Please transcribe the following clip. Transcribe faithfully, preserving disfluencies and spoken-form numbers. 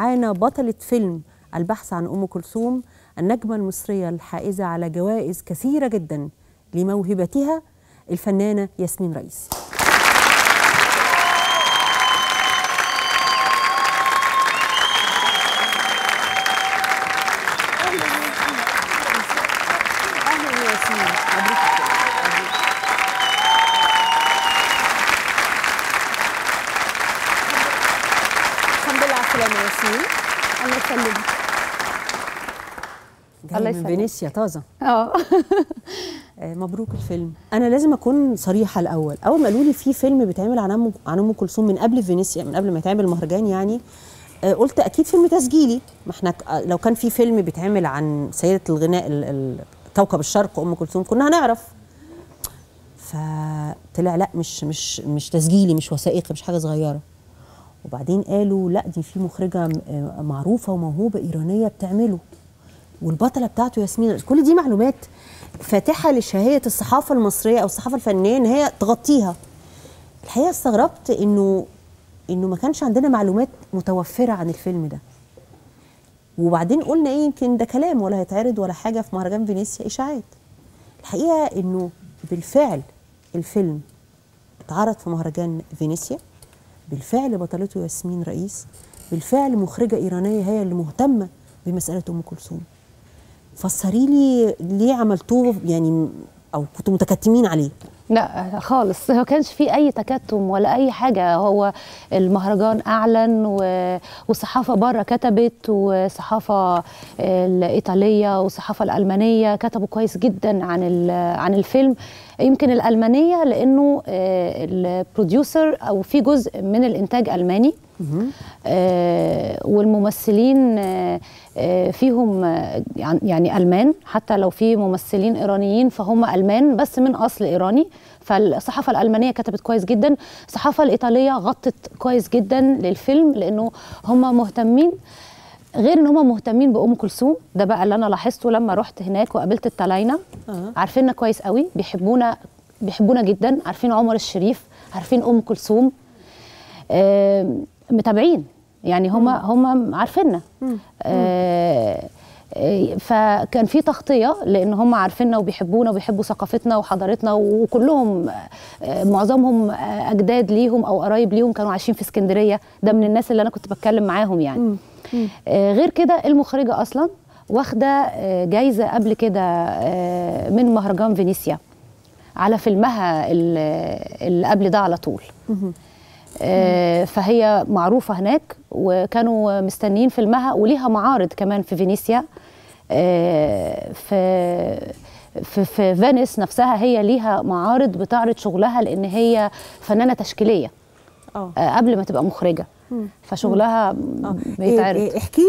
معانا بطلة فيلم البحث عن ام كلثوم، النجمة المصرية الحائزة على جوائز كثيرة جدا لموهبتها، الفنانة ياسمين رئيس. الله يسلمك. الله يسلمك. فينيسيا طازه. اه مبروك الفيلم. انا لازم اكون صريحه الاول، اول ما قالوا لي في فيلم بيتعمل عن ام عن ام كلثوم من قبل فينيسيا، من قبل ما يتعمل مهرجان يعني، قلت اكيد فيلم تسجيلي، ما احنا لو كان في فيلم بيتعمل عن سيده الغناء كوكب الشرق ام كلثوم كنا هنعرف. فطلع لا، مش مش مش تسجيلي، مش وثائقي، مش حاجه صغيره. وبعدين قالوا لا، دي في مخرجه معروفه وموهوبه ايرانيه بتعمله، والبطله بتاعته ياسمين. كل دي معلومات فاتحه لشهيه الصحافه المصريه او الصحافه الفنيه ان هي تغطيها. الحقيقه استغربت انه انه ما كانش عندنا معلومات متوفره عن الفيلم ده. وبعدين قلنا ايه، يمكن ده كلام ولا هيتعرض ولا حاجه في مهرجان فينيسيا، اشاعات. الحقيقه انه بالفعل الفيلم اتعرض في مهرجان فينيسيا، بالفعل بطلته ياسمين رئيس، بالفعل مخرجه ايرانيه هي اللي مهتمه بمساله ام كلثوم. فسري لي ليه عملتوه يعني، او كنتوا متكتمين عليه؟ لا خالص، ما كانش في اي تكتم ولا اي حاجه. هو المهرجان اعلن والصحافه بره كتبت، والصحافه الايطاليه والصحافه الالمانيه كتبوا كويس جدا عن عن الفيلم. يمكن الالمانيه لانه البروديوسر او في جزء من الانتاج الماني، والممثلين فيهم يعني ألمان، حتى لو في ممثلين إيرانيين فهم ألمان بس من أصل إيراني. فالصحافة الألمانية كتبت كويس جدا، الصحافة الإيطالية غطت كويس جدا للفيلم لأنه هم مهتمين، غير ان هم مهتمين بام كلثوم. ده بقى اللي انا لاحظته لما رحت هناك وقابلت التلاينة، عارفيننا كويس قوي، بيحبونا بيحبونا جدا، عارفين عمر الشريف، عارفين ام كلثوم، متابعين يعني، هم هم عارفيننا. آه فكان في تغطيه لان هم عارفيننا وبيحبونا وبيحبوا ثقافتنا وحضارتنا، وكلهم آه معظمهم آه اجداد ليهم او قرايب ليهم كانوا عايشين في اسكندريه. ده من الناس اللي انا كنت بتكلم معاهم يعني. آه غير كده المخرجه اصلا واخده آه جايزه قبل كده آه من مهرجان فينيسيا على فيلمها اللي قبل ده على طول. مم. آه فهي معروفة هناك، وكانوا مستنيين فيلمها، وليها معارض كمان في فينيسيا، آه في في في فينيس نفسها هي ليها معارض بتعرض شغلها، لأن هي فنانة تشكيلية آه قبل ما تبقى مخرجة، فشغلها بيتعرض.